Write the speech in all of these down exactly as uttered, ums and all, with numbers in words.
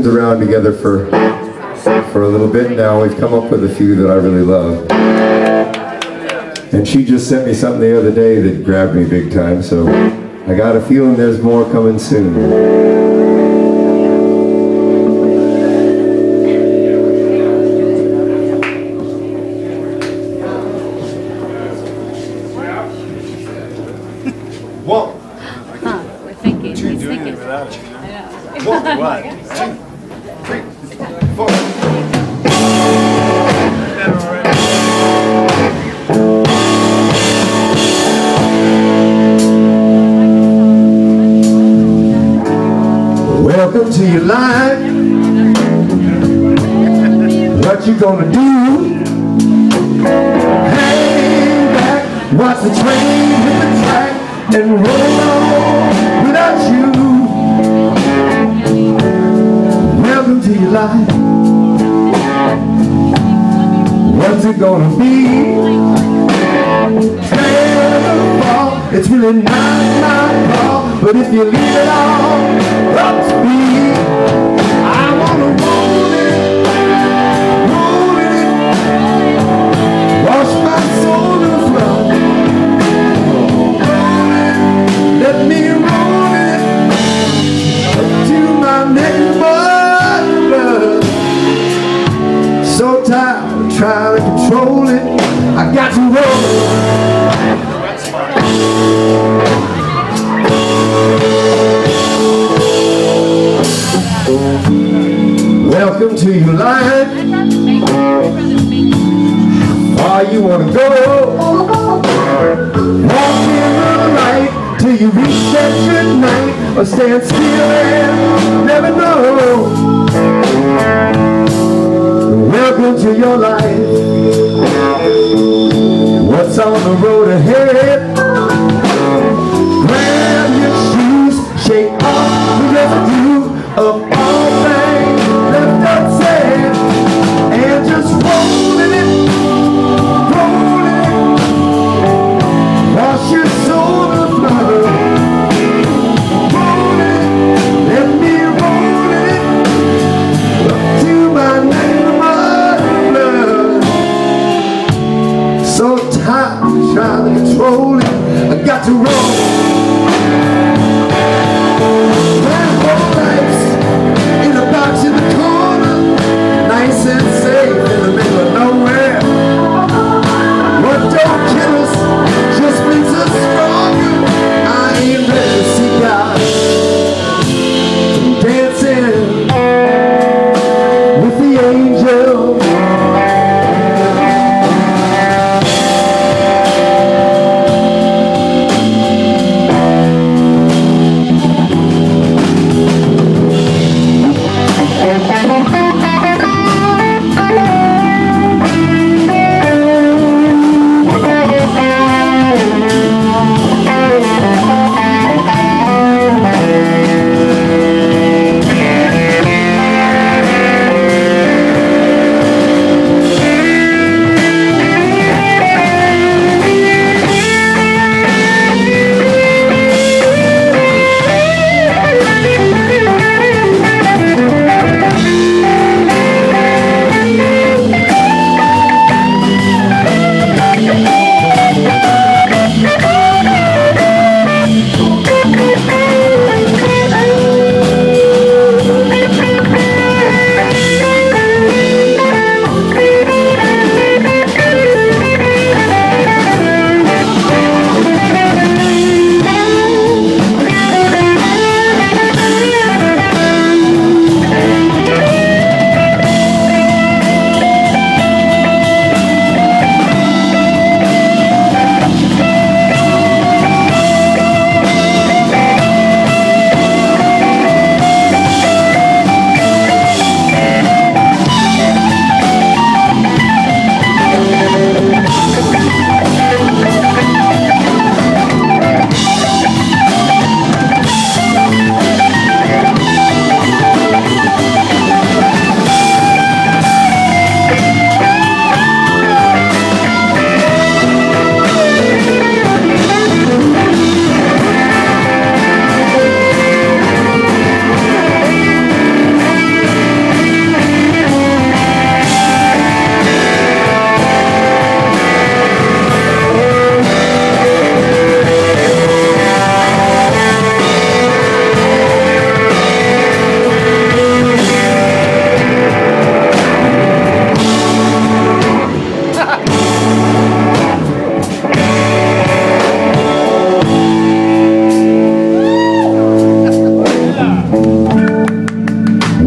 Around together for for a little bit now. We've come up with a few that I really love, and she just sent me something the other day that grabbed me big time, so I got a feeling there's more coming soon. Welcome to your life. What you gonna do? Hang back, watch the train hit the track, and roll on without you. Welcome to your life. What's it gonna be? Terrible. It's really not my fault. But if you leave it all up to me, I wanna roll it, roll it, wash my soul in the flood. Roll it, let me roll it up to my neck and blood. So tired of trying to control it, I got to roll it. Welcome to your life. Far you wanna go? Walk in the light till you reach that good night, or stand still and never know. Welcome to your life. What's on the road ahead? Grab your shoes, shake off the residue of all things left unsaid, and just rolling it, rolling it, wash your soul in the flood. Roll it, let me roll it up to my name of blood. So tired of trying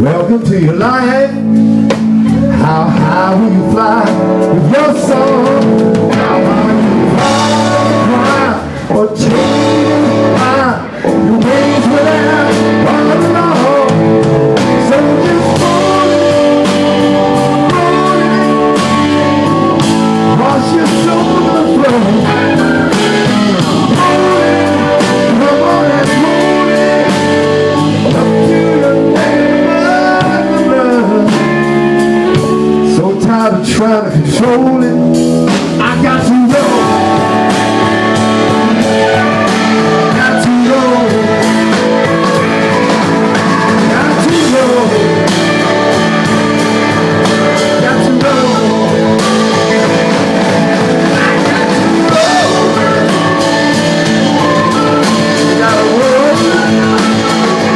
Welcome to your life. How high will you fly with your soul? How high will you fly, cry, or change high, or your wings will out all alone. So just hold it, hold it, wash your soul on the floor. Trying to control it, I got to roll, got to roll, got to roll, got to roll, I got to roll, got to roll, I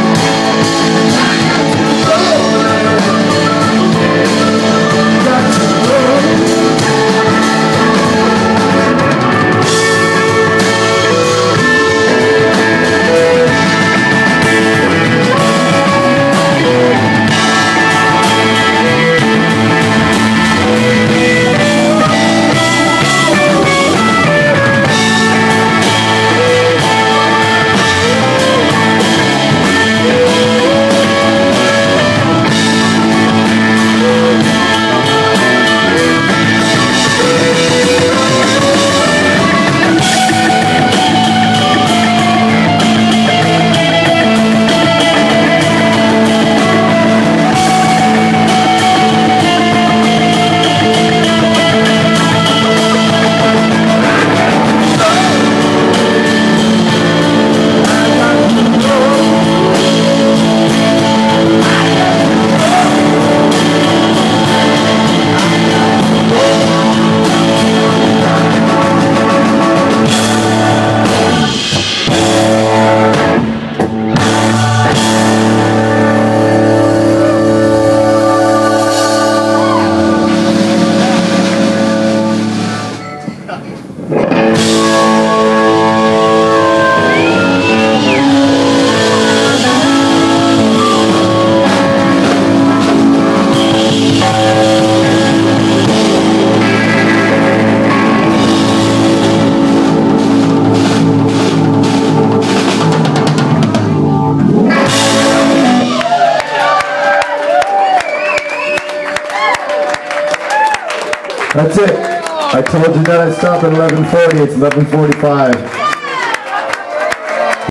got to roll, got to roll. That's it. I told you that I'd stop at eleven forty. It's eleven forty-five.